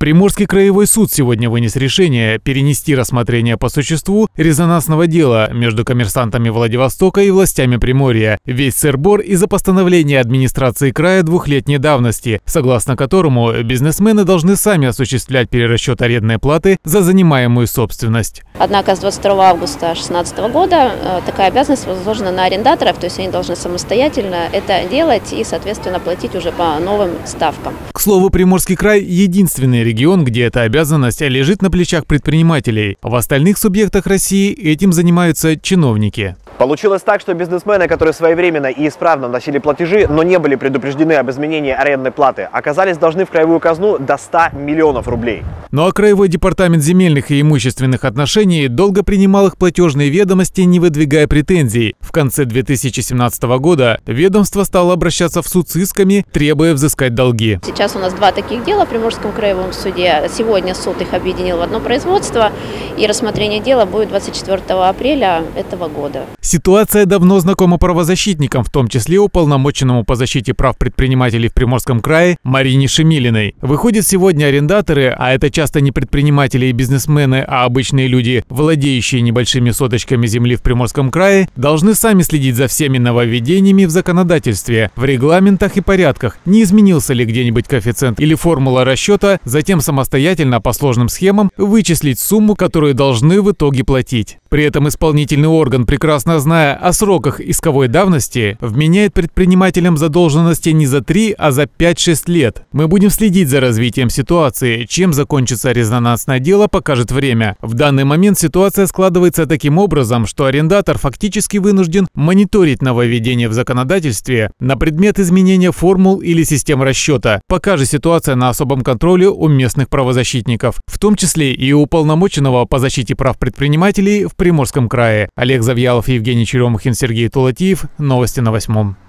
Приморский краевой суд сегодня вынес решение перенести рассмотрение по существу резонансного дела между коммерсантами Владивостока и властями Приморья. Весь сыр-бор из-за постановления администрации края двухлетней давности, согласно которому бизнесмены должны сами осуществлять перерасчет арендной платы за занимаемую собственность. Однако с 22 августа 2016 года такая обязанность возложена на арендаторов, то есть они должны самостоятельно это делать и, соответственно, платить уже по новым ставкам. К слову, Приморский край – единственный регион, где эта обязанность лежит на плечах предпринимателей. В остальных субъектах России этим занимаются чиновники. Получилось так, что бизнесмены, которые своевременно и исправно вносили платежи, но не были предупреждены об изменении арендной платы, оказались должны в краевую казну до 100 миллионов рублей. Ну а Краевой департамент земельных и имущественных отношений долго принимал их платежные ведомости, не выдвигая претензий. В конце 2017 года ведомство стало обращаться в суд с исками, требуя взыскать долги. Сейчас у нас два таких дела в Приморском краевом суде. Сегодня суд их объединил в одно производство, и рассмотрение дела будет 24 апреля этого года. Ситуация давно знакома правозащитникам, в том числе уполномоченному по защите прав предпринимателей в Приморском крае Марине Шемилиной. Выходит, сегодня арендаторы, а это часто не предприниматели и бизнесмены, а обычные люди, владеющие небольшими соточками земли в Приморском крае, должны сами следить за всеми нововведениями в законодательстве, в регламентах и порядках, не изменился ли где-нибудь коэффициент или формула расчета, затем самостоятельно по сложным схемам вычислить сумму, которую должны в итоге платить. При этом исполнительный орган, прекрасно зная о сроках исковой давности, вменяет предпринимателям задолженности не за 3, а за 5-6 лет. Мы будем следить за развитием ситуации. Чем закончится резонансное дело, покажет время. В данный момент ситуация складывается таким образом, что арендатор фактически вынужден мониторить нововведения в законодательстве на предмет изменения формул или систем расчета. Пока же ситуация на особом контроле у местных правозащитников, в том числе и у уполномоченного по защите прав предпринимателей в Приморском крае. Олег Завьялов, Евгений Черёмухин, Сергей Тулатиев. Новости на 8.